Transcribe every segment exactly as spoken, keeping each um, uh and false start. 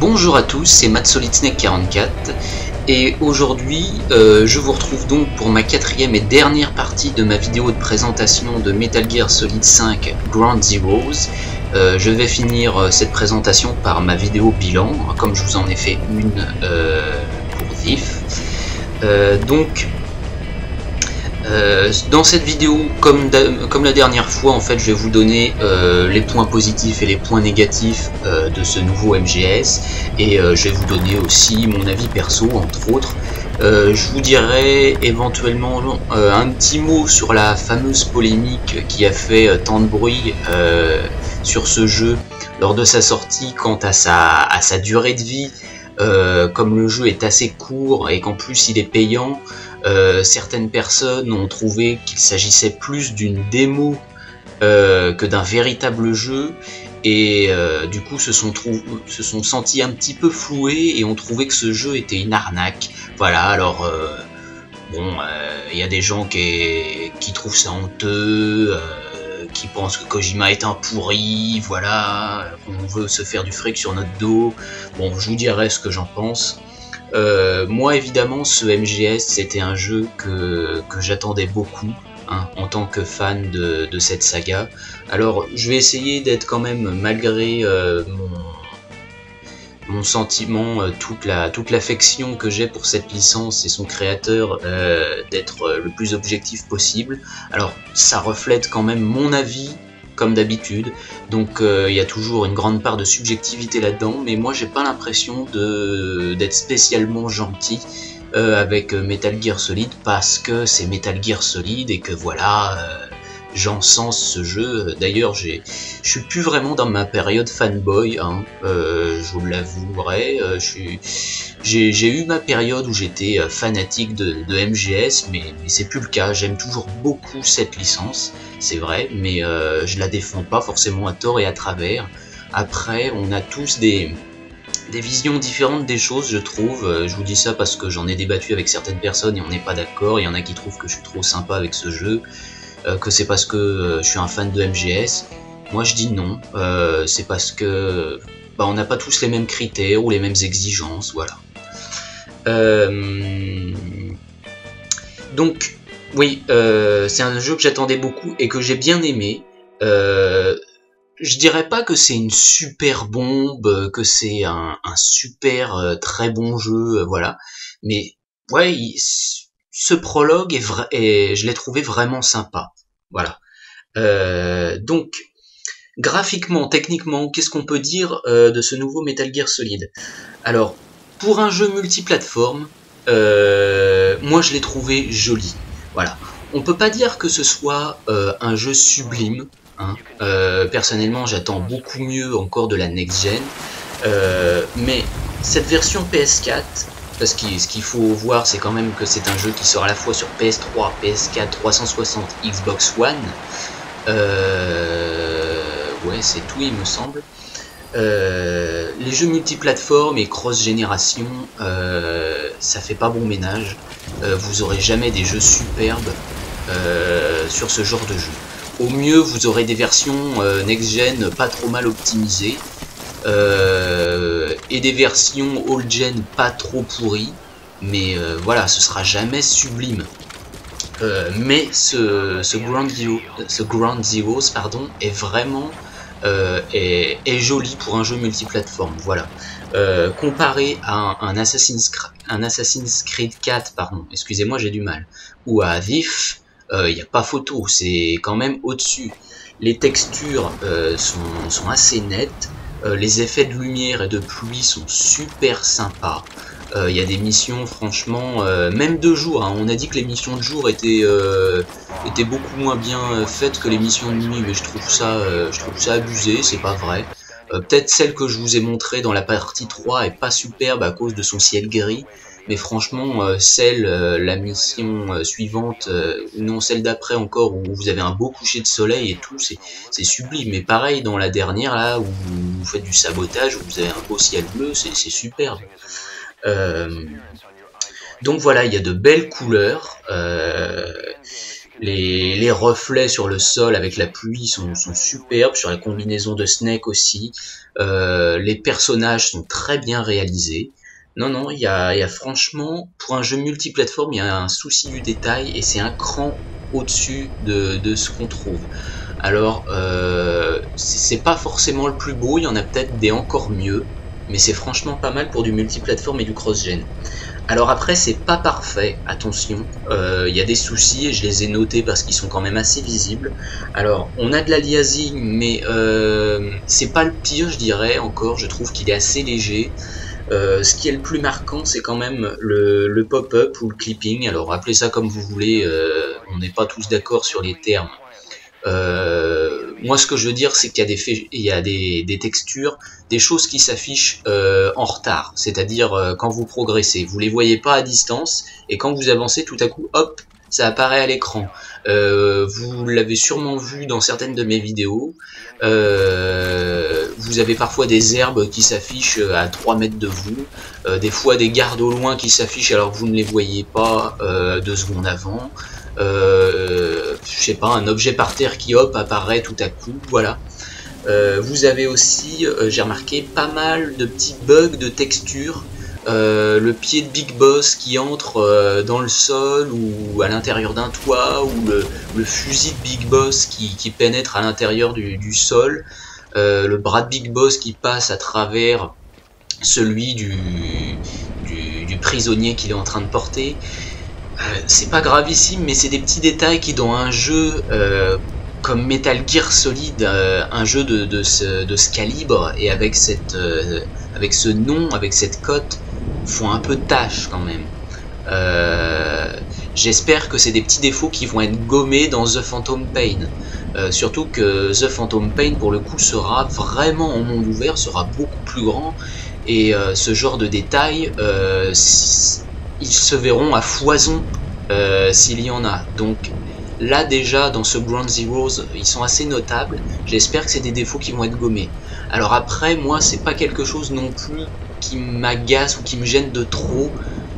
Bonjour à tous, c'est MATsolidsnake quarante-quatre et aujourd'hui euh, je vous retrouve donc pour ma quatrième et dernière partie de ma vidéo de présentation de Metal Gear Solid cinq Ground Zeroes. Euh, je vais finir euh, cette présentation par ma vidéo bilan, comme je vous en ai fait une euh, pour V I F. Euh, donc euh, dans cette vidéo, comme, comme la dernière fois, en fait, je vais vous donner euh, les points positifs et les points négatifs euh, de ce nouveau M G S, et euh, je vais vous donner aussi mon avis perso, entre autres. Euh, je vous dirai éventuellement euh, un petit mot sur la fameuse polémique qui a fait euh, tant de bruit euh, sur ce jeu lors de sa sortie quant à sa, à sa durée de vie. Euh, comme le jeu est assez court et qu'en plus il est payant, euh, certaines personnes ont trouvé qu'il s'agissait plus d'une démo euh, que d'un véritable jeu. Et euh, du coup se sont, se sont sentis un petit peu floués et ont trouvé que ce jeu était une arnaque. Voilà, alors euh, bon, il euh, y a des gens qui, qui trouvent ça honteux, euh, qui pensent que Kojima est un pourri, voilà, qu'on veut se faire du fric sur notre dos. Bon, je vous dirai ce que j'en pense. Euh, moi évidemment, ce M G S c'était un jeu que, que j'attendais beaucoup. Hein, en tant que fan de, de cette saga. Alors je vais essayer d'être quand même, malgré euh, mon, mon sentiment, euh, toute la toute l'affection que j'ai pour cette licence et son créateur, euh, d'être euh, le plus objectif possible. Alors ça reflète quand même mon avis, comme d'habitude, donc il euh, y a toujours une grande part de subjectivité là-dedans, mais moi j'ai pas l'impression de d'être spécialement gentil Euh, avec Metal Gear Solid, parce que c'est Metal Gear Solid et que voilà, euh, j'encense ce jeu. D'ailleurs, je suis plus vraiment dans ma période fanboy, hein, euh, je vous l'avouerai. Euh, j'ai eu ma période où j'étais fanatique de, de M G S, mais, mais c'est plus le cas. J'aime toujours beaucoup cette licence, c'est vrai, mais euh, je la défends pas forcément à tort et à travers. Après, on a tous des... des visions différentes des choses, je trouve. Je vous dis ça parce que j'en ai débattu avec certaines personnes et on n'est pas d'accord. Il y en a qui trouvent que je suis trop sympa avec ce jeu, que c'est parce que je suis un fan de M G S. Moi je dis non, euh, c'est parce que bah, on n'a pas tous les mêmes critères ou les mêmes exigences, voilà. Euh... Donc oui, euh, c'est un jeu que j'attendais beaucoup et que j'ai bien aimé. Euh... Je dirais pas que c'est une super bombe, que c'est un, un super euh, très bon jeu, euh, voilà. Mais ouais, il, ce prologue est vrai, et je l'ai trouvé vraiment sympa, voilà. Euh, donc graphiquement, techniquement, qu'est-ce qu'on peut dire euh, de ce nouveau Metal Gear Solid? Alors pour un jeu multiplateforme, euh, moi je l'ai trouvé joli, voilà. On peut pas dire que ce soit euh, un jeu sublime. Hein. Euh, personnellement j'attends beaucoup mieux encore de la next-gen, euh, mais cette version P S quatre, parce que ce qu'il faut voir c'est quand même que c'est un jeu qui sort à la fois sur P S trois, P S quatre, trois cent soixante, Xbox One, euh, ouais c'est tout il me semble. Euh, les jeux multiplateformes et cross-génération, euh, ça fait pas bon ménage, euh, vous aurez jamais des jeux superbes euh, sur ce genre de jeu. Au mieux, vous aurez des versions euh, next-gen pas trop mal optimisées, euh, et des versions old-gen pas trop pourries, mais euh, voilà, ce sera jamais sublime. Euh, mais ce, ce Ground Zero, ce Ground Zeroes, pardon, est vraiment euh, est, est joli pour un jeu multiplateforme, voilà. Euh, comparé à un, un, Assassin's, un Assassin's Creed quatre, pardon, excusez-moi, j'ai du mal, ou à V I F, il euh, n'y a pas photo, c'est quand même au-dessus. Les textures euh, sont, sont assez nettes, euh, les effets de lumière et de pluie sont super sympas. Il euh, y a des missions, franchement, euh, même de jour, hein, on a dit que les missions de jour étaient, euh, étaient beaucoup moins bien faites que les missions de nuit, mais je trouve ça, euh, je trouve ça abusé, c'est pas vrai. Euh, peut-être celle que je vous ai montrée dans la partie trois est pas superbe à cause de son ciel gris, mais franchement, euh, celle, euh, la mission euh, suivante, euh, non celle d'après encore, où vous avez un beau coucher de soleil et tout, c'est sublime. Mais pareil, dans la dernière, là, où vous faites du sabotage, où vous avez un beau ciel bleu, c'est superbe. Euh, donc voilà, il y a de belles couleurs. Euh, Les, les reflets sur le sol avec la pluie sont, sont superbes, sur la combinaison de Snake aussi. Euh, les personnages sont très bien réalisés. Non, non, il y a, y a franchement, pour un jeu multiplateforme, il y a un souci du détail et c'est un cran au-dessus de, de ce qu'on trouve. Alors, euh, c'est pas forcément le plus beau, il y en a peut-être des encore mieux, mais c'est franchement pas mal pour du multiplateforme et du cross-gen. Alors après, c'est pas parfait, attention, il euh, y a des soucis et je les ai notés parce qu'ils sont quand même assez visibles. Alors, on a de l'aliasing, mais euh, c'est pas le pire, je dirais, encore, je trouve qu'il est assez léger. Euh, ce qui est le plus marquant, c'est quand même le, le pop-up ou le clipping. Alors, appelez ça comme vous voulez, euh, on n'est pas tous d'accord sur les termes. Euh, moi, ce que je veux dire, c'est qu'il y a, des, il y a des, des textures, des choses qui s'affichent euh, en retard, c'est-à-dire euh, quand vous progressez. Vous les voyez pas à distance, et quand vous avancez, tout à coup, hop, ça apparaît à l'écran. Euh, vous l'avez sûrement vu dans certaines de mes vidéos. Euh, vous avez parfois des herbes qui s'affichent à trois mètres de vous, euh, des fois des gardes au loin qui s'affichent alors que vous ne les voyez pas euh, deux secondes avant. Euh, je sais pas, un objet par terre qui hop apparaît tout à coup, voilà. Euh, vous avez aussi, euh, j'ai remarqué, pas mal de petits bugs de texture. Euh, le pied de Big Boss qui entre euh, dans le sol ou à l'intérieur d'un toit, ou le, le fusil de Big Boss qui, qui pénètre à l'intérieur du, du sol, euh, le bras de Big Boss qui passe à travers celui du, du, du prisonnier qu'il est en train de porter. Euh, c'est pas gravissime, mais c'est des petits détails qui, dans un jeu euh, comme Metal Gear Solid, euh, un jeu de, de, ce, de ce calibre et avec, cette, euh, avec ce nom, avec cette cote, font un peu tâche quand même. Euh, J'espère que c'est des petits défauts qui vont être gommés dans The Phantom Pain. Euh, surtout que The Phantom Pain, pour le coup, sera vraiment en monde ouvert, sera beaucoup plus grand. Et euh, ce genre de détails, euh, ils se verront à foison euh, s'il y en a. Donc là déjà, dans ce Ground Zeroes, ils sont assez notables. J'espère que c'est des défauts qui vont être gommés. Alors après, moi, c'est pas quelque chose non plus qui m'agace ou qui me gêne de trop.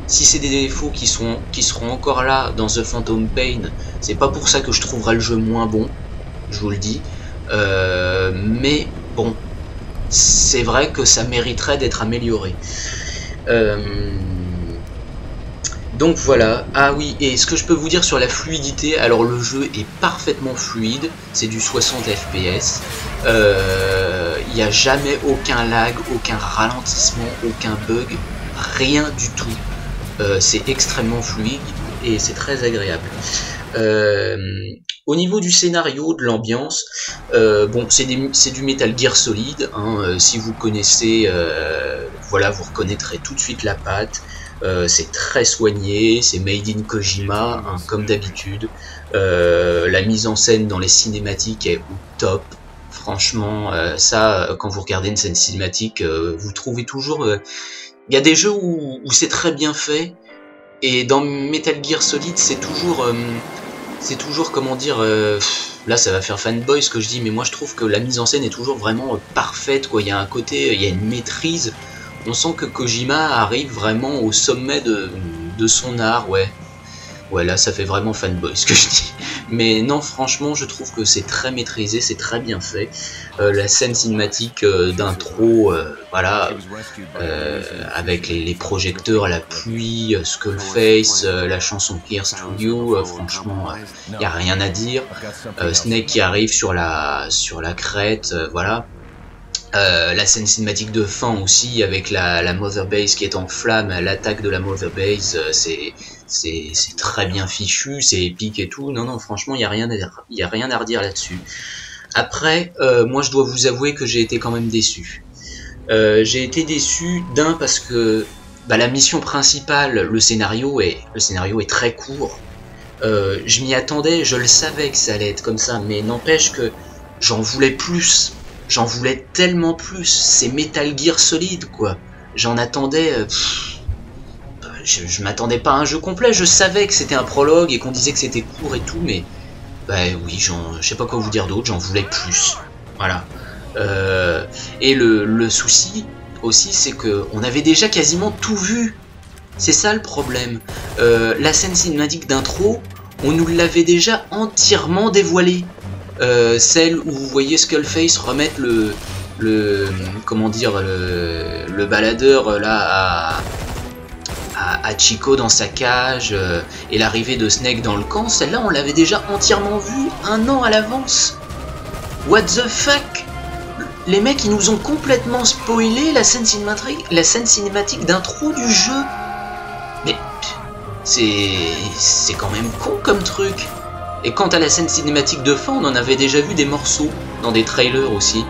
Si c'est des défauts qui, sont, qui seront encore là dans The Phantom Pain, c'est pas pour ça que je trouverai le jeu moins bon, je vous le dis. Euh, mais bon, c'est vrai que ça mériterait d'être amélioré. Euh, donc voilà. Ah oui, et ce que je peux vous dire sur la fluidité, alors le jeu est parfaitement fluide, c'est du soixante F P S. Euh, il n'y a jamais aucun lag, aucun ralentissement, aucun bug, rien du tout. Euh, c'est extrêmement fluide et c'est très agréable. Euh, au niveau du scénario, de l'ambiance, euh, bon, c'est du Metal Gear Solid, hein, euh, si vous connaissez, euh, voilà, vous reconnaîtrez tout de suite la patte. Euh, c'est très soigné, c'est made in Kojima, hein, comme d'habitude. Euh, la mise en scène dans les cinématiques est au top. Franchement, euh, ça, quand vous regardez une scène cinématique, euh, vous trouvez toujours... Euh, il y a des jeux où, où c'est très bien fait, et dans Metal Gear Solid, c'est toujours, euh, c'est toujours, comment dire, euh, là ça va faire fanboy ce que je dis, mais moi je trouve que la mise en scène est toujours vraiment euh, parfaite, quoi. Il y a un côté, il y a une maîtrise, on sent que Kojima arrive vraiment au sommet de, de son art, ouais. Ouais, là ça fait vraiment fanboy ce que je dis, mais non, franchement je trouve que c'est très maîtrisé, c'est très bien fait. Euh, la scène cinématique euh, d'intro, euh, voilà, euh, avec les, les projecteurs, la pluie, euh, Skull Face, euh, la chanson Pierre Studio, euh, franchement il euh, n'y a rien à dire. euh, Snake qui arrive sur la, sur la crête, euh, voilà. Euh, la scène cinématique de fin aussi, avec la, la Mother Base qui est en flamme, l'attaque de la Mother Base, euh, c'est c'est très bien fichu, c'est épique et tout. Non, non, franchement, il n'y a rien à, y a rien à redire là-dessus. Après, euh, moi, je dois vous avouer que j'ai été quand même déçu. Euh, j'ai été déçu, d'un, parce que bah, la mission principale, le scénario est, le scénario est très court. Euh, je m'y attendais, je le savais que ça allait être comme ça, mais n'empêche que j'en voulais plus. J'en voulais tellement plus. C'est Metal Gear Solid, quoi. J'en attendais... Euh, pff, je, je m'attendais pas à un jeu complet, je savais que c'était un prologue et qu'on disait que c'était court et tout, mais bah oui, je sais pas quoi vous dire d'autre, j'en voulais plus, voilà. Euh, et le, le souci aussi, c'est que on avait déjà quasiment tout vu, c'est ça le problème. Euh, la scène cinématique d'intro, on nous l'avait déjà entièrement dévoilée. Euh, celle où vous voyez Skull Face remettre le, le comment dire, le, le baladeur là à, à, à Chico dans sa cage, euh, et l'arrivée de Snake dans le camp. Celle-là, on l'avait déjà entièrement vue un an à l'avance. What the fuck? Les mecs, ils nous ont complètement spoilé la scène cinématique, la scène cinématique d'intro du jeu. Mais c'est c'est quand même con comme truc. Et quant à la scène cinématique de fin, on en avait déjà vu des morceaux dans des trailers aussi.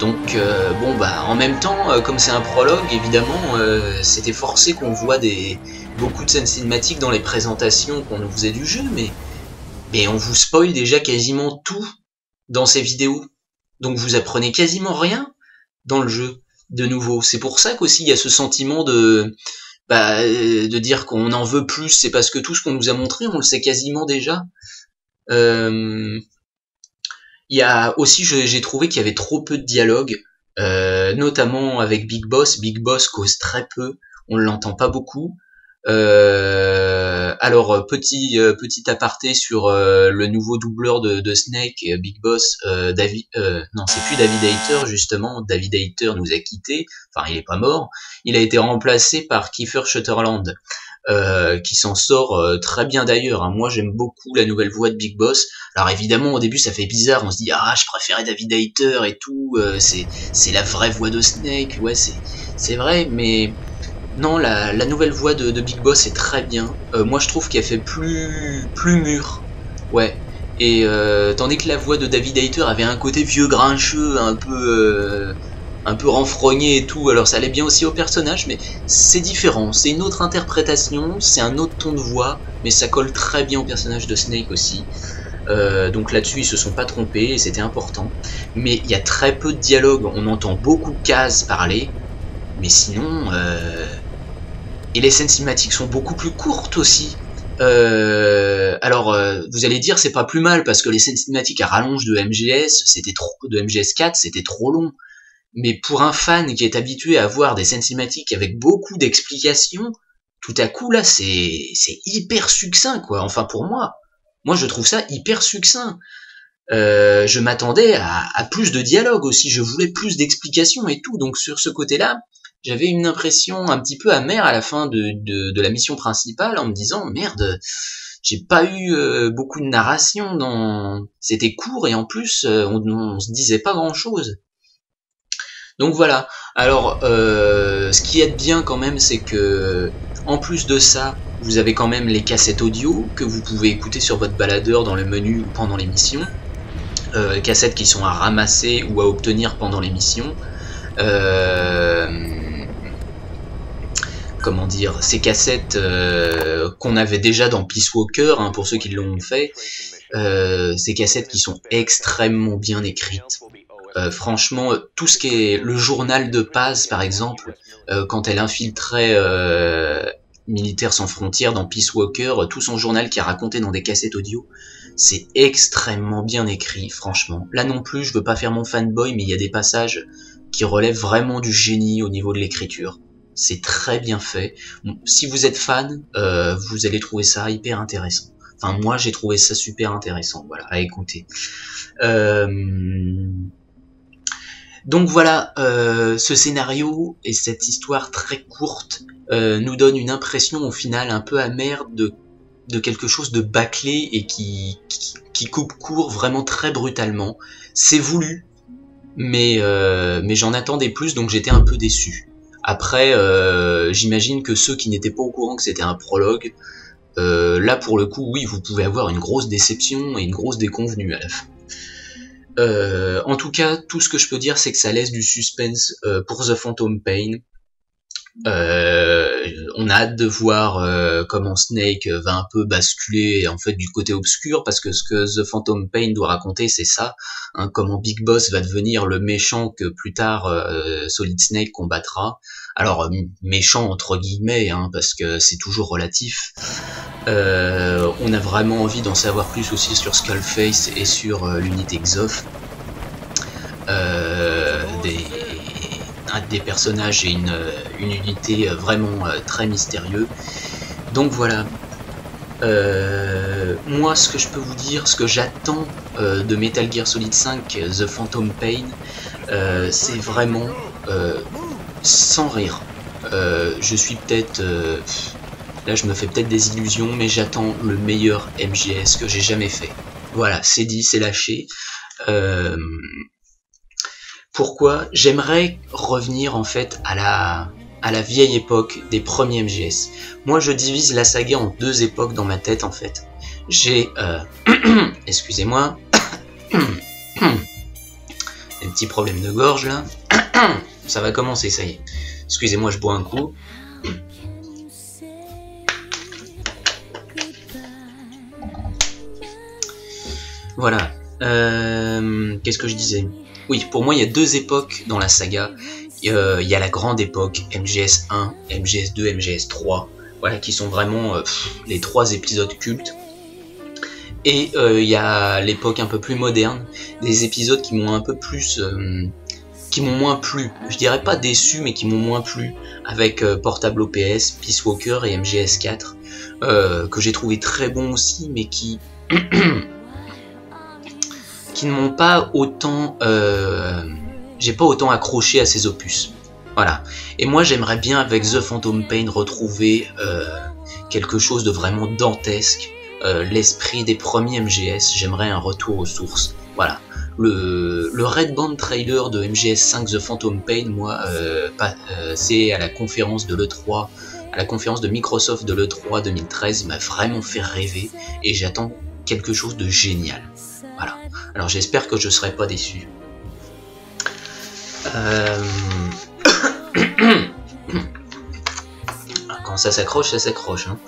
Donc euh, bon bah en même temps, euh, comme c'est un prologue, évidemment, euh, c'était forcé qu'on voit des beaucoup de scènes cinématiques dans les présentations qu'on nous faisait du jeu, mais mais on vous spoil déjà quasiment tout dans ces vidéos. Donc vous apprenez quasiment rien dans le jeu de nouveau. C'est pour ça qu'aussi il y a ce sentiment de bah, de dire qu'on en veut plus. C'est parce que tout ce qu'on nous a montré, on le sait quasiment déjà. Euh, il y a aussi, j'ai trouvé qu'il y avait trop peu de dialogue, euh, notamment avec Big Boss. Big Boss cause très peu, on ne l'entend pas beaucoup. Euh, alors petit euh, petit aparté sur euh, le nouveau doubleur de, de Snake, Big Boss, euh, David, euh, non c'est plus David Hayter justement. David Hayter nous a quitté, enfin il est pas mort, il a été remplacé par Kiefer Sutherland, euh, qui s'en sort euh, très bien d'ailleurs. Hein. Moi j'aime beaucoup la nouvelle voix de Big Boss. Alors évidemment au début ça fait bizarre, on se dit ah je préférais David Hayter et tout, euh, c'est c'est la vraie voix de Snake, ouais c'est c'est vrai, mais non, la, la nouvelle voix de, de Big Boss est très bien. Euh, moi, je trouve qu'elle fait plus, plus mûre. Ouais. Et euh, tandis que la voix de David Hayter avait un côté vieux grincheux, un peu, euh, un peu renfrogné et tout. Alors, ça allait bien aussi au personnage, mais c'est différent. C'est une autre interprétation, c'est un autre ton de voix, mais ça colle très bien au personnage de Snake aussi. Euh, donc là-dessus, ils se sont pas trompés et c'était important. Mais il y a très peu de dialogue. On entend beaucoup de cases parler. Mais sinon, euh... et les scènes cinématiques sont beaucoup plus courtes aussi. Euh... Alors, euh, vous allez dire c'est pas plus mal parce que les scènes cinématiques à rallonge de M G S, c'était trop, de M G S quatre, c'était trop long. Mais pour un fan qui est habitué à voir des scènes cinématiques avec beaucoup d'explications, tout à coup là, c'est c'est hyper succinct quoi. Enfin pour moi, moi je trouve ça hyper succinct. Euh, je m'attendais à, à plus de dialogue aussi. Je voulais plus d'explications et tout. Donc sur ce côté-là. J'avais une impression un petit peu amère à la fin de, de, de la mission principale en me disant « Merde, j'ai pas eu euh, beaucoup de narration, dans... c'était court et en plus, euh, on, on se disait pas grand-chose. » Donc voilà. Alors, euh, ce qui est bien quand même, c'est que en plus de ça, vous avez quand même les cassettes audio que vous pouvez écouter sur votre baladeur dans le menu ou pendant les missions. Euh, cassettes qui sont à ramasser ou à obtenir pendant les missions. Euh... Comment dire, ces cassettes euh, qu'on avait déjà dans Peace Walker, hein, pour ceux qui l'ont fait, euh, ces cassettes qui sont extrêmement bien écrites. Euh, franchement, tout ce qui est le journal de Paz, par exemple, euh, quand elle infiltrait euh, Militaires sans frontières dans Peace Walker, tout son journal qui est raconté dans des cassettes audio, c'est extrêmement bien écrit, franchement. Là non plus, je veux pas faire mon fanboy, mais il y a des passages qui relèvent vraiment du génie au niveau de l'écriture. C'est très bien fait. Si vous êtes fan, euh, vous allez trouver ça hyper intéressant. Enfin, moi, j'ai trouvé ça super intéressant. Voilà, à écouter. Euh... Donc voilà, euh, ce scénario et cette histoire très courte euh, nous donne une impression au final un peu amère de, de quelque chose de bâclé et qui, qui, qui coupe court vraiment très brutalement. C'est voulu, mais, euh, mais j'en attendais plus, donc j'étais un peu déçu. Après, euh, j'imagine que ceux qui n'étaient pas au courant que c'était un prologue, euh, là pour le coup, oui, vous pouvez avoir une grosse déception et une grosse déconvenue à la fin. Euh, en tout cas, tout ce que je peux dire, c'est que ça laisse du suspense euh, pour The Phantom Pain. Euh, on a hâte de voir euh, comment Snake va un peu basculer en fait du côté obscur, parce que ce que The Phantom Pain doit raconter, c'est ça, hein, comment Big Boss va devenir le méchant que plus tard euh, Solid Snake combattra. Alors méchant entre guillemets, hein, parce que c'est toujours relatif. Euh, on a vraiment envie d'en savoir plus aussi sur Skull Face et sur euh, l'unité X O F. Euh, des des personnages et une, une unité vraiment euh, très mystérieuse. Donc voilà, Euh, moi, ce que je peux vous dire, ce que j'attends euh, de Metal Gear Solid cinq, The Phantom Pain, euh, c'est vraiment euh, sans rire. Euh, je suis peut-être... Euh, là, je me fais peut-être des illusions, mais j'attends le meilleur M G S que j'ai jamais fait. Voilà, c'est dit, c'est lâché. Euh, pourquoi ? J'aimerais revenir, en fait, à la... à la vieille époque des premiers M G S. Moi, je divise la saga en deux époques dans ma tête, en fait. J'ai... Euh, excusez-moi. Des petits problèmes de gorge, là. Ça va commencer, ça y est. Excusez-moi, je bois un coup. Voilà. Euh, qu'est-ce que je disais ? Oui, pour moi, il y a deux époques dans la saga. Il euh, y a la grande époque, M G S un, M G S deux, M G S trois, voilà, qui sont vraiment euh, pff, les trois épisodes cultes. Et il euh, y a l'époque un peu plus moderne, des épisodes qui m'ont un peu plus... Euh, qui m'ont moins plu, je dirais pas déçu, mais qui m'ont moins plu, avec euh, Portable O P S, Peace Walker et M G S quatre, euh, que j'ai trouvé très bons aussi, mais qui... qui ne m'ont pas autant... Euh, j'ai pas autant accroché à ces opus, voilà. Et moi, j'aimerais bien avec The Phantom Pain retrouver euh, quelque chose de vraiment dantesque, euh, l'esprit des premiers M G S. J'aimerais un retour aux sources, voilà. Le, le Red Band trailer de M G S cinq The Phantom Pain, moi, euh, euh, c'est à la conférence de l'E trois, à la conférence de Microsoft de l'E trois deux mille treize, il m'a vraiment fait rêver et j'attends quelque chose de génial, voilà. Alors j'espère que je serai pas déçu. Euh... Quand ça s'accroche, ça s'accroche, hein.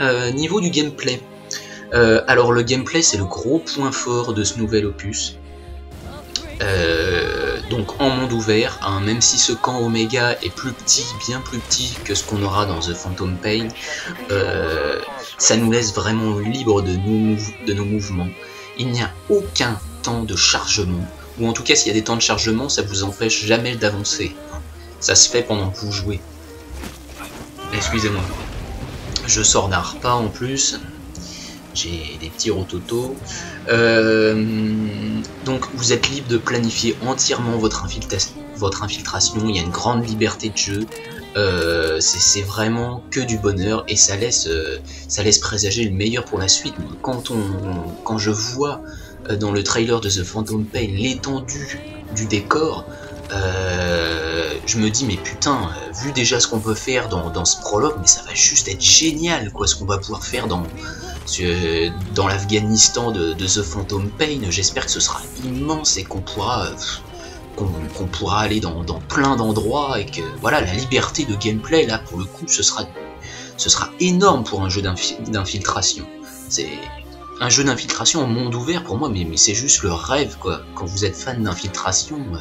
euh, Niveau du gameplay, euh, alors le gameplay c'est le gros point fort de ce nouvel opus. euh, Donc en monde ouvert, hein, même si ce camp Omega est plus petit, bien plus petit que ce qu'on aura dans The Phantom Pain, euh, ça nous laisse vraiment libre de nos, de nos mouvements. Il n'y a aucun temps de chargement, ou en tout cas s'il y a des temps de chargement, ça vous empêche jamais d'avancer. Ça se fait pendant que vous jouez. Excusez-moi. Je sors d'un repas en plus. J'ai des petits rototos. Euh, donc vous êtes libre de planifier entièrement votre, infiltra votre infiltration. Il y a une grande liberté de jeu. Euh, C'est vraiment que du bonheur et ça laisse, euh, ça laisse présager le meilleur pour la suite. Quand, on, quand je vois... dans le trailer de The Phantom Pain, l'étendue du décor, euh, je me dis mais putain, vu déjà ce qu'on peut faire dans, dans ce prologue, mais ça va juste être génial quoi, ce qu'on va pouvoir faire dans, dans l'Afghanistan de, de The Phantom Pain. J'espère que ce sera immense et qu'on pourra, qu'on, qu'on pourra aller dans, dans plein d'endroits et que voilà, la liberté de gameplay là pour le coup, ce sera, ce sera énorme pour un jeu d'infiltration. C'est... un jeu d'infiltration en monde ouvert, pour moi, mais, mais c'est juste le rêve, quoi, quand vous êtes fan d'infiltration. Euh...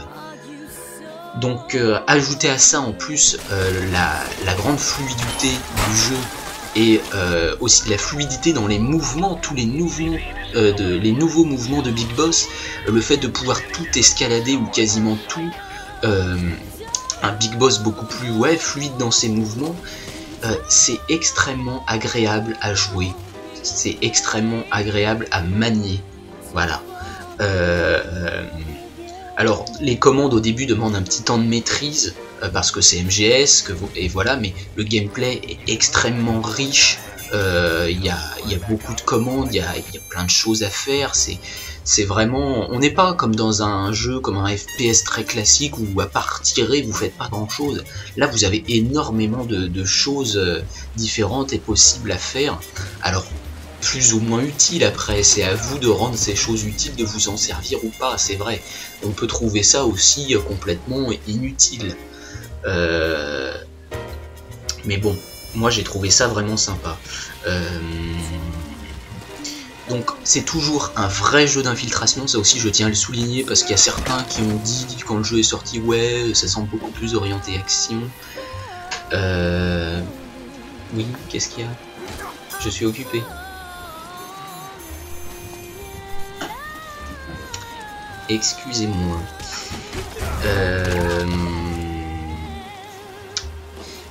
Donc, euh, ajouter à ça, en plus, euh, la, la grande fluidité du jeu, et euh, aussi la fluidité dans les mouvements, tous les nouveaux, euh, de, les nouveaux mouvements de Big Boss, le fait de pouvoir tout escalader, ou quasiment tout, euh, un Big Boss beaucoup plus ouais, fluide dans ses mouvements, euh, c'est extrêmement agréable à jouer. C'est extrêmement agréable à manier, voilà. Euh, euh, alors, les commandes au début demandent un petit temps de maîtrise, euh, parce que c'est M G S, que vous, et voilà, mais le gameplay est extrêmement riche, il euh, y, a, y a beaucoup de commandes, il y a, y a plein de choses à faire, c'est vraiment... On n'est pas comme dans un jeu, comme un F P S très classique, où à part tirer, vous faites pas grand-chose. Là, vous avez énormément de, de choses différentes et possibles à faire, alors... plus ou moins utile après, c'est à vous de rendre ces choses utiles, de vous en servir ou pas, c'est vrai. On peut trouver ça aussi complètement inutile. Euh... Mais bon, moi j'ai trouvé ça vraiment sympa. Euh... Donc c'est toujours un vrai jeu d'infiltration, ça aussi je tiens à le souligner, parce qu'il y a certains qui ont dit quand le jeu est sorti, ouais, ça semble beaucoup plus orienté action. Euh... Oui, qu'est-ce qu'il y a? Je suis occupé. Excusez-moi. Euh...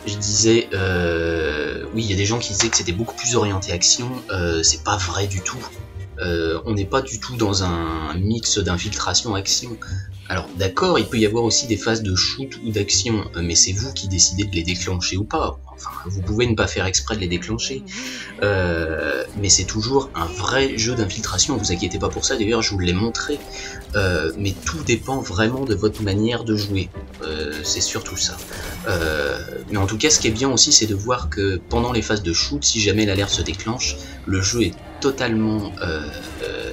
Je disais... Euh... oui, il y a des gens qui disaient que c'était beaucoup plus orienté action, euh, c'est pas vrai du tout. Euh, on n'est pas du tout dans un mix d'infiltration-action. Alors d'accord, il peut y avoir aussi des phases de shoot ou d'action, mais c'est vous qui décidez de les déclencher ou pas. Enfin, vous pouvez ne pas faire exprès de les déclencher, euh, mais c'est toujours un vrai jeu d'infiltration, vous inquiétez pas pour ça, d'ailleurs je vous l'ai montré, euh, mais tout dépend vraiment de votre manière de jouer, euh, c'est surtout ça. Euh, mais en tout cas, ce qui est bien aussi, c'est de voir que pendant les phases de shoot, si jamais l'alerte se déclenche, le jeu est totalement... Euh, euh,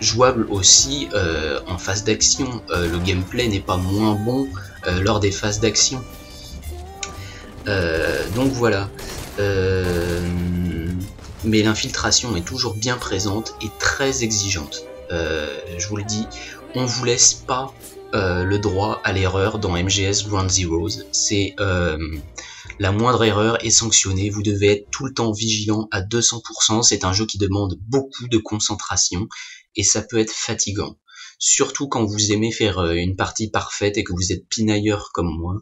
jouable aussi euh, en phase d'action, euh, le gameplay n'est pas moins bon euh, lors des phases d'action, euh, donc voilà, euh, mais l'infiltration est toujours bien présente et très exigeante, euh, je vous le dis, on vous laisse pas euh, le droit à l'erreur dans M G S Ground Zeroes, c'est euh, la moindre erreur est sanctionnée, vous devez être tout le temps vigilant à deux cents pour cent, c'est un jeu qui demande beaucoup de concentration, et ça peut être fatigant, surtout quand vous aimez faire une partie parfaite et que vous êtes pinailleur comme moi,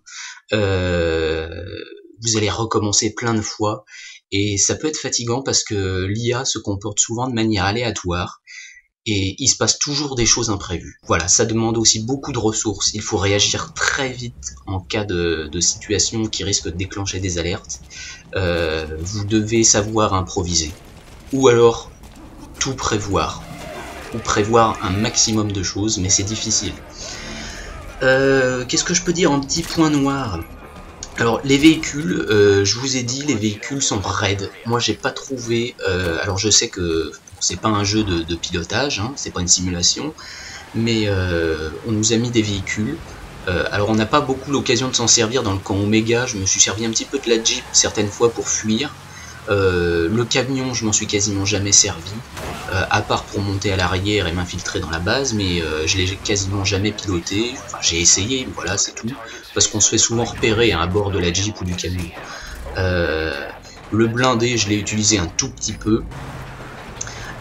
euh, vous allez recommencer plein de fois, et ça peut être fatigant parce que l'I A se comporte souvent de manière aléatoire, et il se passe toujours des choses imprévues. Voilà, ça demande aussi beaucoup de ressources, il faut réagir très vite en cas de, de situation qui risque de déclencher des alertes, euh, vous devez savoir improviser, ou alors tout prévoir. Ou prévoir un maximum de choses, mais c'est difficile. Euh, Qu'est-ce que je peux dire en petit point noir? Alors, les véhicules, euh, je vous ai dit, les véhicules sont raides. Moi, j'ai pas trouvé... Euh, alors, je sais que c'est pas un jeu de, de pilotage, hein, c'est pas une simulation, mais euh, on nous a mis des véhicules. Euh, alors, on n'a pas beaucoup l'occasion de s'en servir dans le camp Omega. Je me suis servi un petit peu de la Jeep certaines fois pour fuir. Euh, le camion, je m'en suis quasiment jamais servi, euh, à part pour monter à l'arrière et m'infiltrer dans la base, mais euh, je l'ai quasiment jamais piloté, enfin j'ai essayé, voilà c'est tout, parce qu'on se fait souvent repérer hein, à bord de la Jeep ou du camion. Euh, le blindé, je l'ai utilisé un tout petit peu,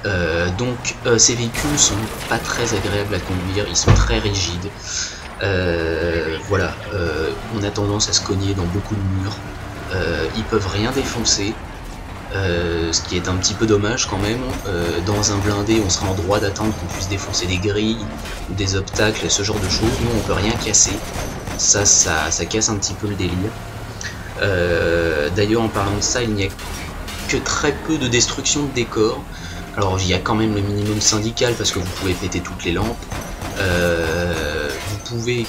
euh, donc euh, ces véhicules sont pas très agréables à conduire, ils sont très rigides, euh, voilà, euh, on a tendance à se cogner dans beaucoup de murs, euh, ils peuvent rien défoncer. Euh, ce qui est un petit peu dommage quand même, euh, dans un blindé on sera en droit d'attendre qu'on puisse défoncer des grilles, ou des obstacles, ce genre de choses, nous on peut rien casser, ça, ça, ça casse un petit peu le délire. Euh, d'ailleurs en parlant de ça, il n'y a que très peu de destruction de décors, alors il y a quand même le minimum syndical parce que vous pouvez péter toutes les lampes, euh, vous pouvez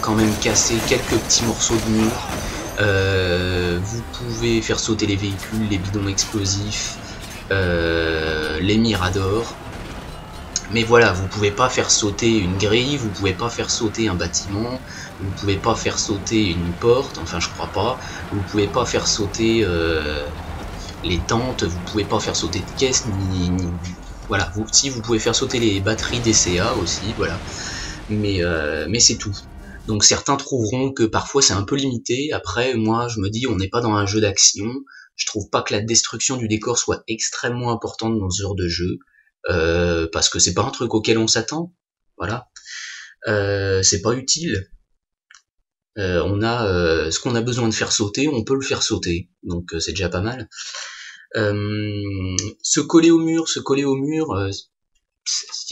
quand même casser quelques petits morceaux de mur. Euh, vous pouvez faire sauter les véhicules, les bidons explosifs, euh, les miradors. Mais voilà, vous pouvez pas faire sauter une grille, vous pouvez pas faire sauter un bâtiment, vous pouvez pas faire sauter une porte, enfin je crois pas. Vous pouvez pas faire sauter euh, les tentes, vous pouvez pas faire sauter de caisses, ni... ni voilà, vous, si vous pouvez faire sauter les batteries D C A aussi, voilà. Mais, euh, mais c'est tout. Donc certains trouveront que parfois c'est un peu limité, après moi je me dis on n'est pas dans un jeu d'action, je trouve pas que la destruction du décor soit extrêmement importante dans ce genre de jeu, euh, parce que c'est pas un truc auquel on s'attend, voilà, euh, c'est pas utile, euh, on a euh, ce qu'on a besoin de faire sauter, on peut le faire sauter, donc euh, c'est déjà pas mal. Euh, se coller au mur, se coller au mur, euh,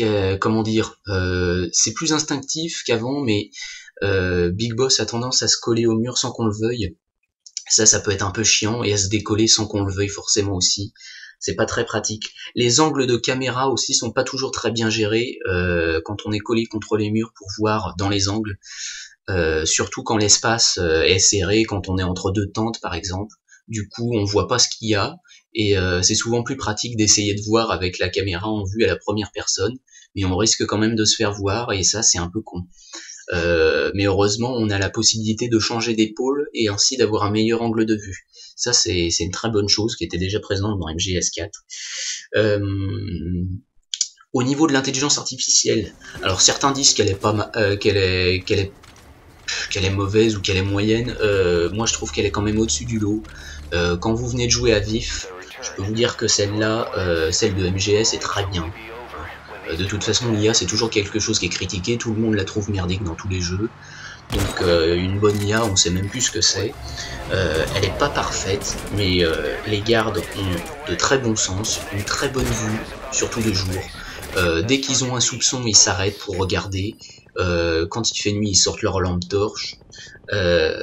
euh, comment dire, euh, c'est plus instinctif qu'avant, mais... Euh, Big Boss a tendance à se coller au mur sans qu'on le veuille, ça ça peut être un peu chiant, et à se décoller sans qu'on le veuille forcément aussi, c'est pas très pratique. Les angles de caméra aussi sont pas toujours très bien gérés, euh, quand on est collé contre les murs pour voir dans les angles, euh, surtout quand l'espace est serré, quand on est entre deux tentes par exemple, du coup on voit pas ce qu'il y a, et euh, c'est souvent plus pratique d'essayer de voir avec la caméra en vue à la première personne, mais on risque quand même de se faire voir, et ça c'est un peu con. Euh, mais heureusement on a la possibilité de changer d'épaule et ainsi d'avoir un meilleur angle de vue, ça c'est une très bonne chose qui était déjà présente dans M G S quatre. Euh, au niveau de l'intelligence artificielle, alors certains disent qu'elle est pas euh, qu'elle est qu'elle est qu'elle est mauvaise ou qu'elle est moyenne, euh, moi je trouve qu'elle est quand même au-dessus du lot. Euh, quand vous venez de jouer à V I F, je peux vous dire que celle-là, euh, celle de M G S est très bien. De toute façon, l'I A, c'est toujours quelque chose qui est critiqué. Tout le monde la trouve merdique dans tous les jeux. Donc euh, une bonne I A, on sait même plus ce que c'est. Euh, elle n'est pas parfaite, mais euh, les gardes ont de très bon sens, une très bonne vue sur tous les jours. Euh, dès qu'ils ont un soupçon, ils s'arrêtent pour regarder. Euh, quand il fait nuit, ils sortent leur lampe torche. Euh,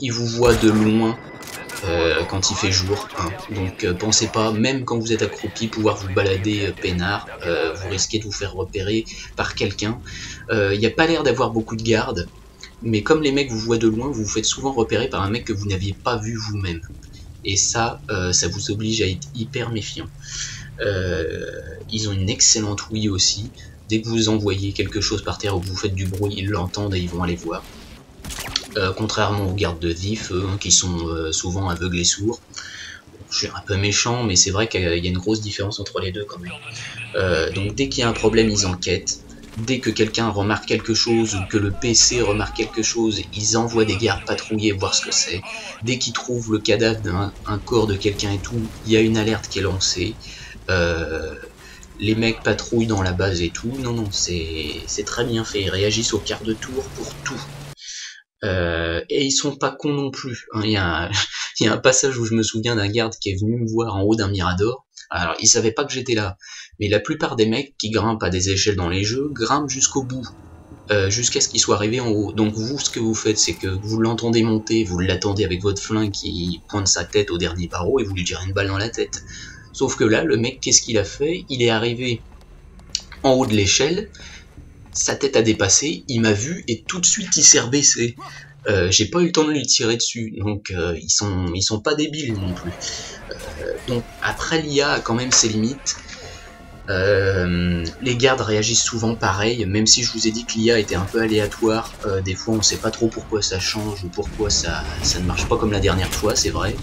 ils vous voient de loin euh, quand il fait jour. Hein. Donc euh, pensez pas, même quand vous êtes accroupi, pouvoir vous balader euh, peinard. Euh, vous risquez de vous faire repérer par quelqu'un. Il euh, n'y a pas l'air d'avoir beaucoup de gardes. Mais comme les mecs vous voient de loin, vous vous faites souvent repérer par un mec que vous n'aviez pas vu vous-même. Et ça, euh, ça vous oblige à être hyper méfiant. Euh, ils ont une excellente ouïe aussi. Dès que vous envoyez quelque chose par terre ou que vous faites du bruit, ils l'entendent et ils vont aller voir. Euh, contrairement aux gardes de V I F, euh, qui sont euh, souvent aveugles et sourds. Je suis un peu méchant, mais c'est vrai qu'il y a une grosse différence entre les deux quand même. Euh, donc dès qu'il y a un problème, ils enquêtent. Dès que quelqu'un remarque quelque chose, ou que le P C remarque quelque chose, ils envoient des gardes patrouiller voir ce que c'est. Dès qu'ils trouvent le cadavre d'un corps de quelqu'un et tout, il y a une alerte qui est lancée. Euh, les mecs patrouillent dans la base et tout. Non, non, c'est très bien fait. Ils réagissent au quart de tour pour tout. Euh, et ils sont pas cons non plus. Hein, y a un, y a un passage où je me souviens d'un garde qui est venu me voir en haut d'un mirador. Alors, ils savaient pas que j'étais là. Mais la plupart des mecs qui grimpent à des échelles dans les jeux, grimpent jusqu'au bout, euh, jusqu'à ce qu'ils soient arrivés en haut. Donc vous, ce que vous faites, c'est que vous l'entendez monter, vous l'attendez avec votre flingue qui pointe sa tête au dernier barreau et vous lui tirez une balle dans la tête. Sauf que là, le mec, qu'est-ce qu'il a fait? Il est arrivé en haut de l'échelle, sa tête a dépassé, il m'a vu et tout de suite il s'est rebaissé. Euh, j'ai pas eu le temps de lui tirer dessus, donc euh, ils sont ils sont pas débiles non plus. Euh, donc après, l'I A a quand même ses limites. Euh, les gardes réagissent souvent pareil, même si je vous ai dit que l'I A était un peu aléatoire. Euh, des fois on sait pas trop pourquoi ça change ou pourquoi ça, ça ne marche pas comme la dernière fois, c'est vrai.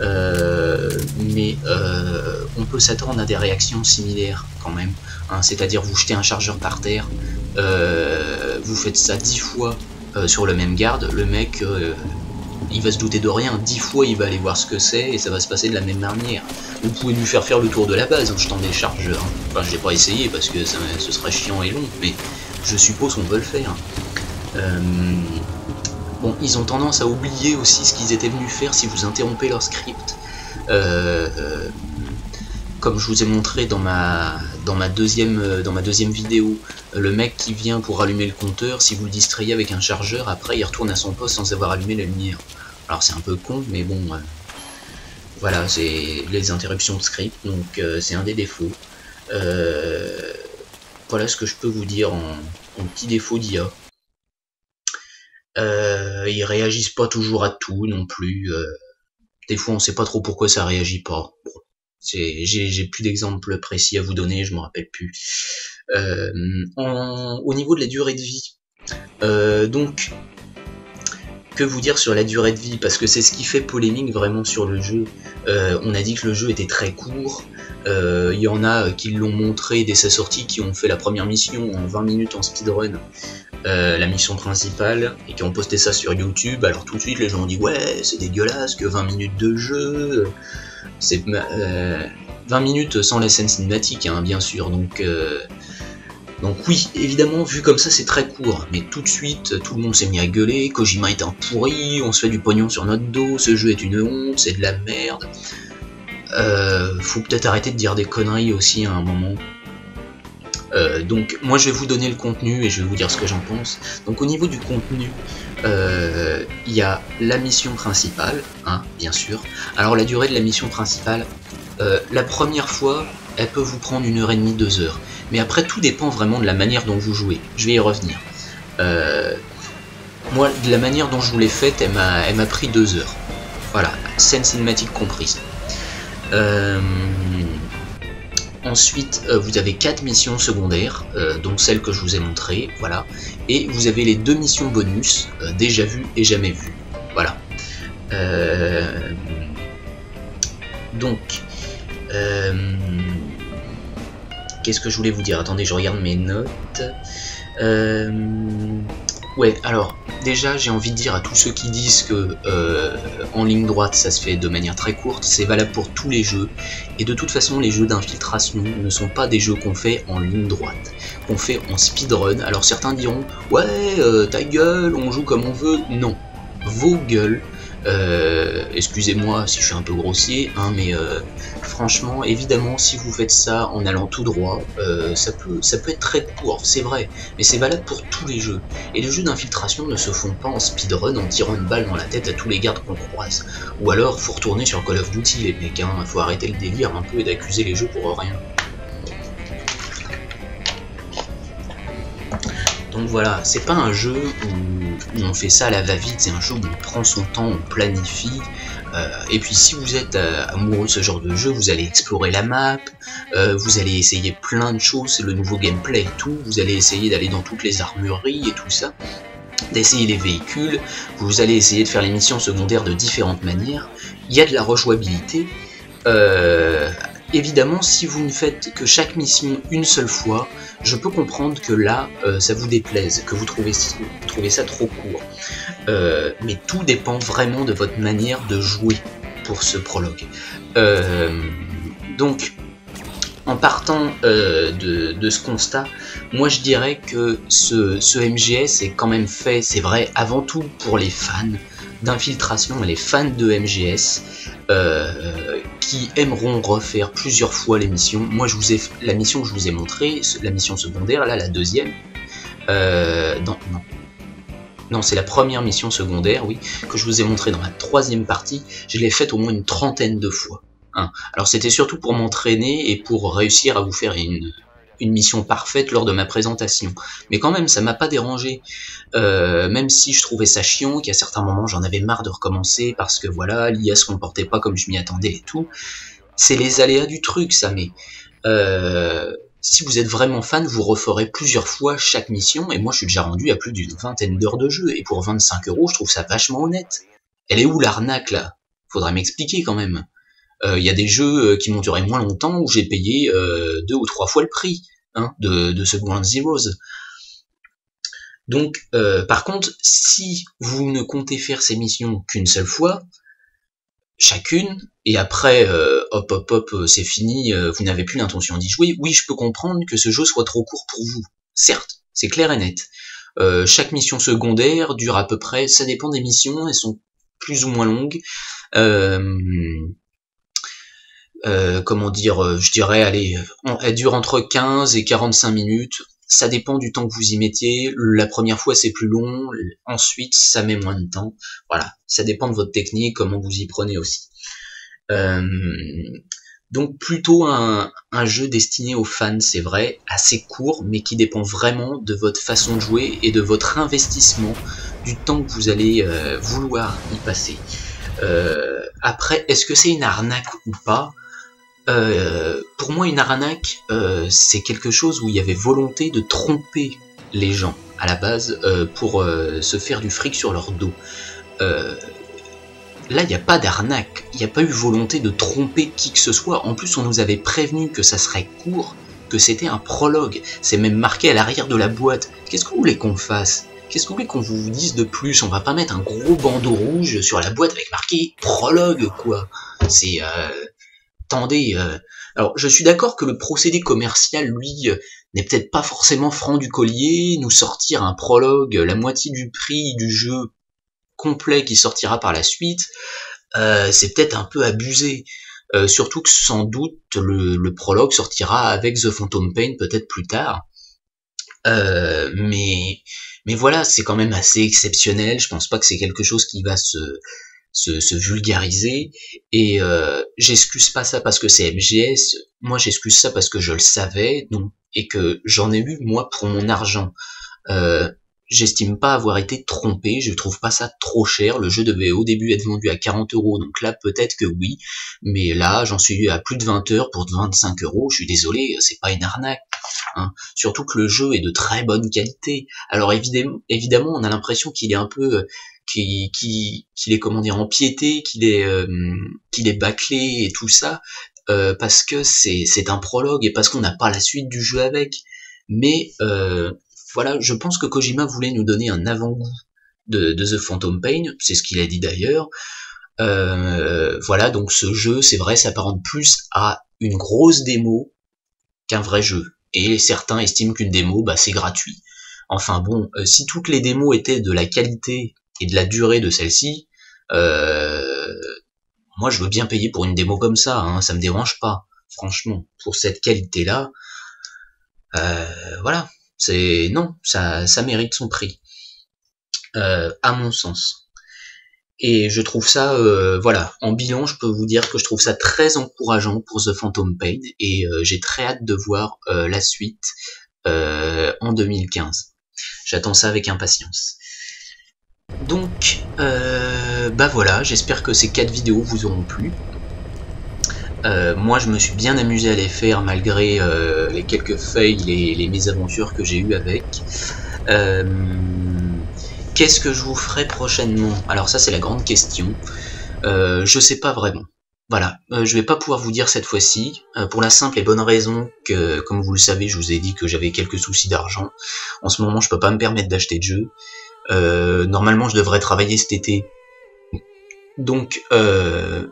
Euh, mais euh, on peut s'attendre à des réactions similaires quand même, hein, c'est-à-dire vous jetez un chargeur par terre, euh, vous faites ça dix fois euh, sur le même garde, le mec euh, il va se douter de rien, dix fois il va aller voir ce que c'est et ça va se passer de la même manière. Vous pouvez lui faire faire le tour de la base en jetant des chargeurs. Enfin, je l'ai pas essayé parce que ça, ce serait chiant et long, mais je suppose qu'on peut le faire. Euh... Bon, ils ont tendance à oublier aussi ce qu'ils étaient venus faire si vous interrompez leur script. Euh... Euh... Comme je vous ai montré dans ma, dans, ma deuxième, dans ma deuxième vidéo, le mec qui vient pour allumer le compteur, si vous le distrayez avec un chargeur, après il retourne à son poste sans avoir allumé la lumière. Alors c'est un peu con, mais bon, euh, voilà, c'est les interruptions de script, donc euh, c'est un des défauts. Euh, voilà ce que je peux vous dire en, en petit défaut d'I A. Euh, ils réagissent pas toujours à tout non plus. Euh, des fois on sait pas trop pourquoi ça réagit pas. Bon. J'ai plus d'exemples précis à vous donner, je m'en rappelle plus. Euh, en, au niveau de la durée de vie, euh, donc, que vous dire sur la durée de vie? Parce que c'est ce qui fait polémique vraiment sur le jeu. Euh, on a dit que le jeu était très court. Euh, y en a qui l'ont montré dès sa sortie, qui ont fait la première mission en vingt minutes en speedrun, euh, la mission principale, et qui ont posté ça sur YouTube. Alors tout de suite, les gens ont dit « Ouais, c'est dégueulasse, que vingt minutes de jeu !» C'est euh, vingt minutes sans la scène cinématique, hein, bien sûr, donc, euh, donc oui, évidemment, vu comme ça, c'est très court, mais tout de suite, tout le monde s'est mis à gueuler, Kojima est un pourri, on se fait du pognon sur notre dos, ce jeu est une honte, c'est de la merde. Euh, faut peut-être arrêter de dire des conneries aussi à un moment. Euh, donc moi je vais vous donner le contenu et je vais vous dire ce que j'en pense. Donc au niveau du contenu, il euh, y a la mission principale, hein, bien sûr. Alors la durée de la mission principale, euh, la première fois, elle peut vous prendre une heure et demie, deux heures. Mais après tout dépend vraiment de la manière dont vous jouez. Je vais y revenir. Euh, moi, de la manière dont je vous l'ai faite, elle m'a pris deux heures. Voilà, scène cinématique comprise. Euh... Ensuite, euh, vous avez quatre missions secondaires, euh, donc celles que je vous ai montrées, voilà. Et vous avez les deux missions bonus, euh, déjà vues et jamais vues, voilà. Euh... Donc, euh... qu'est-ce que je voulais vous dire? Attendez, je regarde mes notes. Euh... Ouais, alors, déjà, j'ai envie de dire à tous ceux qui disent que euh, en ligne droite, ça se fait de manière très courte, c'est valable pour tous les jeux, et de toute façon, les jeux d'infiltration ne sont pas des jeux qu'on fait en ligne droite, qu'on fait en speedrun. Alors certains diront, ouais, euh, ta gueule, on joue comme on veut. Non, vos gueules. Euh, excusez-moi si je suis un peu grossier, hein, mais euh, franchement, évidemment, si vous faites ça en allant tout droit, euh, ça peut, ça peut être très court, c'est vrai, mais c'est valable pour tous les jeux. Et les jeux d'infiltration ne se font pas en speedrun en tirant une balle dans la tête à tous les gardes qu'on croise. Ou alors, faut retourner sur Call of Duty, les mecs, hein, faut arrêter le délire un peu et d'accuser les jeux pour rien. Donc voilà, c'est pas un jeu où on fait ça à la va-vite, c'est un jeu où on prend son temps, on planifie, euh, et puis si vous êtes euh, amoureux de ce genre de jeu, vous allez explorer la map, euh, vous allez essayer plein de choses, le nouveau gameplay et tout, vous allez essayer d'aller dans toutes les armureries et tout ça, d'essayer les véhicules, vous allez essayer de faire les missions secondaires de différentes manières, il y a de la rejouabilité, euh... Évidemment, si vous ne faites que chaque mission une seule fois, je peux comprendre que là, euh, ça vous déplaise, que vous trouvez, vous trouvez ça trop court. Euh, mais tout dépend vraiment de votre manière de jouer pour ce prologue. Euh, donc, en partant euh, de, de ce constat, moi je dirais que ce, ce M G S est quand même fait, c'est vrai, avant tout pour les fans d'infiltration et les fans de M G S euh, qui aimeront refaire plusieurs fois les missions. Moi, je vous ai, la mission que je vous ai montrée, la mission secondaire, là, la deuxième, euh, dans, non, non, c'est la première mission secondaire, oui, que je vous ai montrée dans la troisième partie, je l'ai faite au moins une trentaine de fois. Hein. Alors, c'était surtout pour m'entraîner et pour réussir à vous faire une... une mission parfaite lors de ma présentation, mais quand même ça m'a pas dérangé, euh, même si je trouvais ça chiant, qu'à certains moments j'en avais marre de recommencer parce que voilà, l'I A se comportait pas comme je m'y attendais et tout, c'est les aléas du truc ça, mais euh, si vous êtes vraiment fan, vous referez plusieurs fois chaque mission, et moi je suis déjà rendu à plus d'une vingtaine d'heures de jeu, et pour vingt-cinq euros je trouve ça vachement honnête. Elle est où l'arnaque là? Faudrait m'expliquer quand même. Il euh, y a des jeux qui m'ont duré moins longtemps où j'ai payé euh, deux ou trois fois le prix hein, de, de ce Ground Zeroes. Donc, euh, par contre, si vous ne comptez faire ces missions qu'une seule fois, chacune, et après, euh, hop, hop, hop, c'est fini, euh, vous n'avez plus l'intention d'y jouer, oui, je peux comprendre que ce jeu soit trop court pour vous. Certes, c'est clair et net. Euh, chaque mission secondaire dure à peu près, ça dépend des missions, elles sont plus ou moins longues. Euh... Euh, comment dire, euh, je dirais, allez, on, elle dure entre quinze et quarante-cinq minutes, ça dépend du temps que vous y mettiez, la première fois c'est plus long, ensuite ça met moins de temps, voilà, ça dépend de votre technique, comment vous y prenez aussi. Euh, donc plutôt un, un jeu destiné aux fans, c'est vrai, assez court, mais qui dépend vraiment de votre façon de jouer et de votre investissement, du temps que vous allez euh, vouloir y passer. Euh, après, est-ce que c'est une arnaque ou pas ? Euh, pour moi, une arnaque, euh, c'est quelque chose où il y avait volonté de tromper les gens à la base euh, pour euh, se faire du fric sur leur dos. Euh, là, il n'y a pas d'arnaque, il n'y a pas eu volonté de tromper qui que ce soit. En plus, on nous avait prévenu que ça serait court, que c'était un prologue. C'est même marqué à l'arrière de la boîte. Qu'est-ce que vous voulez qu'on fasse ? Qu'est-ce qu'on veut qu'on vous dise de plus? On va pas mettre un gros bandeau rouge sur la boîte avec marqué prologue, quoi. C'est... Euh... Attendez... Euh... Alors, je suis d'accord que le procédé commercial, lui, euh, n'est peut-être pas forcément franc du collier, nous sortir un prologue, la moitié du prix du jeu complet qui sortira par la suite, euh, c'est peut-être un peu abusé. Euh, surtout que, sans doute, le, le prologue sortira avec The Phantom Pain peut-être plus tard. Euh, mais... Mais voilà, c'est quand même assez exceptionnel, je pense pas que c'est quelque chose qui va se, se, se vulgariser, et euh, j'excuse pas ça parce que c'est M G S, moi j'excuse ça parce que je le savais, donc, et que j'en ai eu, moi, pour mon argent. Euh, j'estime pas avoir été trompé, je trouve pas ça trop cher, le jeu devait au début être vendu à quarante euros, donc là peut-être que oui, mais là j'en suis à plus de vingt heures pour vingt-cinq euros, je suis désolé, c'est pas une arnaque. Hein. Surtout que le jeu est de très bonne qualité. Alors évidemment, évidemment on a l'impression qu'il est un peu euh, qu'il qu'il qu'il est comment dire empiété, qu'il est euh, qu'il est bâclé et tout ça euh, parce que c'est c'est un prologue et parce qu'on n'a pas la suite du jeu avec. Mais euh, voilà, je pense que Kojima voulait nous donner un avant-goût de, de The Phantom Pain, c'est ce qu'il a dit d'ailleurs. Euh, voilà, donc ce jeu, c'est vrai, s'apparente plus à une grosse démo qu'un vrai jeu. Et certains estiment qu'une démo, bah, c'est gratuit. Enfin bon, euh, si toutes les démos étaient de la qualité et de la durée de celle-ci, euh, moi je veux bien payer pour une démo comme ça, hein, ça me dérange pas. Franchement, pour cette qualité-là, euh, voilà, c'est non, ça, ça mérite son prix, euh, à mon sens. Et je trouve ça, euh, voilà, en bilan, je peux vous dire que je trouve ça très encourageant pour The Phantom Pain, et euh, j'ai très hâte de voir euh, la suite euh, en deux mille quinze. J'attends ça avec impatience. Donc, euh, bah voilà, j'espère que ces quatre vidéos vous auront plu. Euh, moi je me suis bien amusé à les faire malgré euh, les quelques fails et les mésaventures que j'ai eues avec. Euh, Qu'est-ce que je vous ferai prochainement? Alors ça c'est la grande question. Euh, je sais pas vraiment. Voilà, euh, je vais pas pouvoir vous dire cette fois-ci, euh, pour la simple et bonne raison que, comme vous le savez, je vous ai dit que j'avais quelques soucis d'argent. En ce moment je peux pas me permettre d'acheter de jeux. Euh, normalement je devrais travailler cet été. Donc... Euh,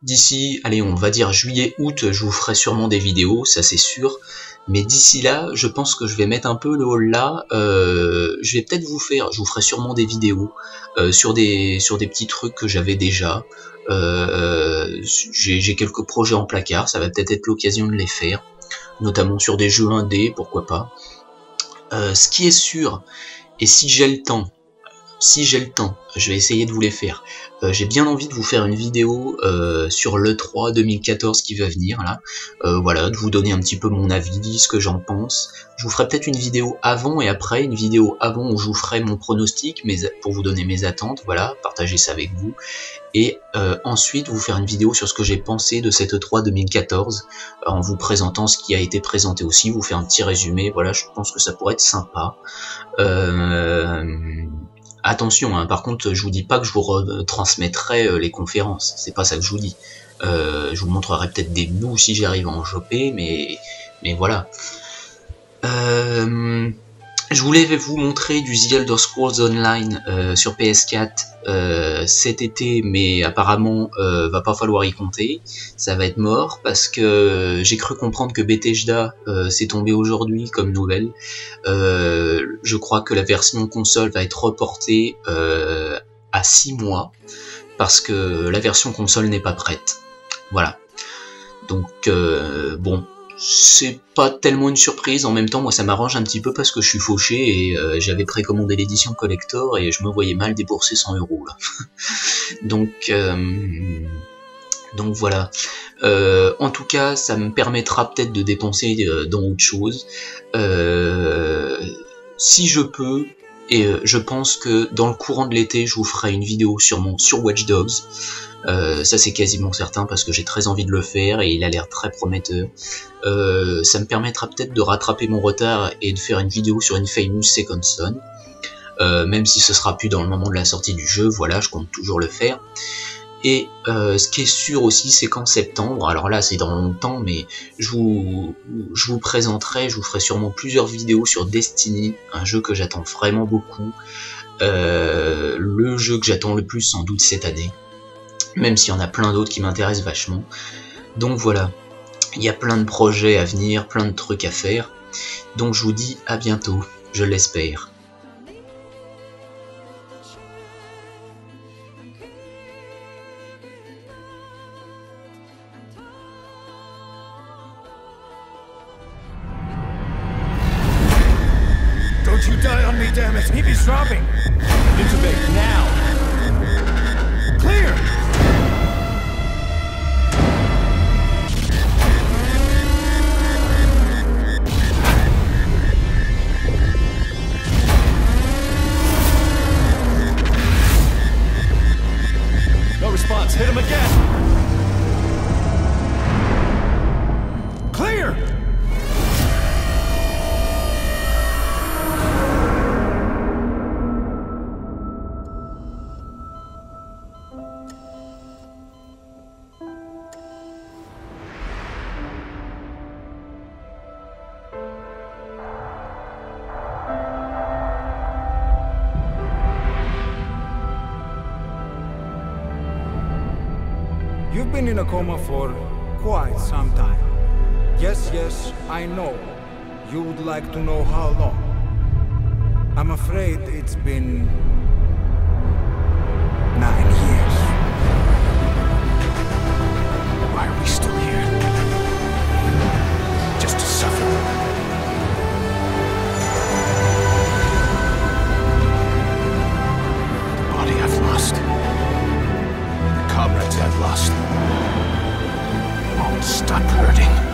d'ici, allez, on va dire juillet-août, je vous ferai sûrement des vidéos, ça c'est sûr. Mais d'ici là, je pense que je vais mettre un peu le haul là. Euh, je vais peut-être vous faire, je vous ferai sûrement des vidéos euh, sur des sur des petits trucs que j'avais déjà. Euh, j'ai quelques projets en placard, ça va peut-être être, être l'occasion de les faire, notamment sur des jeux indés, pourquoi pas. Euh, ce qui est sûr, et si j'ai le temps. Si j'ai le temps, je vais essayer de vous les faire. Euh, j'ai bien envie de vous faire une vidéo euh, sur l'E trois deux mille quatorze qui va venir, là. Euh, voilà, de vous donner un petit peu mon avis, ce que j'en pense. Je vous ferai peut-être une vidéo avant et après, une vidéo avant où je vous ferai mon pronostic mais pour vous donner mes attentes, voilà, partager ça avec vous. Et euh, ensuite, vous faire une vidéo sur ce que j'ai pensé de cette E trois deux mille quatorze, en vous présentant ce qui a été présenté aussi, vous faire un petit résumé, voilà, je pense que ça pourrait être sympa. Euh... Attention, hein, par contre, je vous dis pas que je vous retransmettrai les conférences, c'est pas ça que je vous dis. Euh, je vous montrerai peut-être des bouts si j'arrive à en choper, mais, mais voilà. Euh, je voulais vous montrer du The Elder Scrolls Online euh, sur P S quatre euh, cet été, mais apparemment, euh, va pas falloir y compter. Ça va être mort, parce que j'ai cru comprendre que Bethesda euh, s'est tombé aujourd'hui comme nouvelle. Euh, je crois que la version console va être reportée euh, à six mois, parce que la version console n'est pas prête. Voilà. Donc, euh, bon... c'est pas tellement une surprise, en même temps moi ça m'arrange un petit peu parce que je suis fauché et euh, j'avais précommandé l'édition collector et je me voyais mal débourser cent euros là. donc euh, donc voilà, euh, en tout cas ça me permettra peut-être de dépenser euh, dans autre chose euh, si je peux, et euh, je pense que dans le courant de l'été je vous ferai une vidéo sur, mon, sur Watch Dogs. Euh, ça c'est quasiment certain parce que j'ai très envie de le faire et il a l'air très prometteur. Euh, ça me permettra peut-être de rattraper mon retard et de faire une vidéo sur Infamous Second Son, euh, même si ce sera plus dans le moment de la sortie du jeu. Voilà, je compte toujours le faire. Et euh, ce qui est sûr aussi, c'est qu'en septembre, alors là c'est dans longtemps, mais je vous, je vous présenterai, je vous ferai sûrement plusieurs vidéos sur Destiny, un jeu que j'attends vraiment beaucoup, euh, le jeu que j'attends le plus sans doute cette année. Même s'il y en a plein d'autres qui m'intéressent vachement. Donc voilà, il y a plein de projets à venir, plein de trucs à faire. Donc je vous dis à bientôt, je l'espère. Don't you die on me, damn it! He is dropping. Intubate now. Clear. Hit him again! Clear! You've been in a coma for quite some time. Yes, yes, I know. You would like to know how long. I'm afraid it's been nine years. Why are we still here? Just to suffer. I've lost. The comrades I've lost won't stop hurting.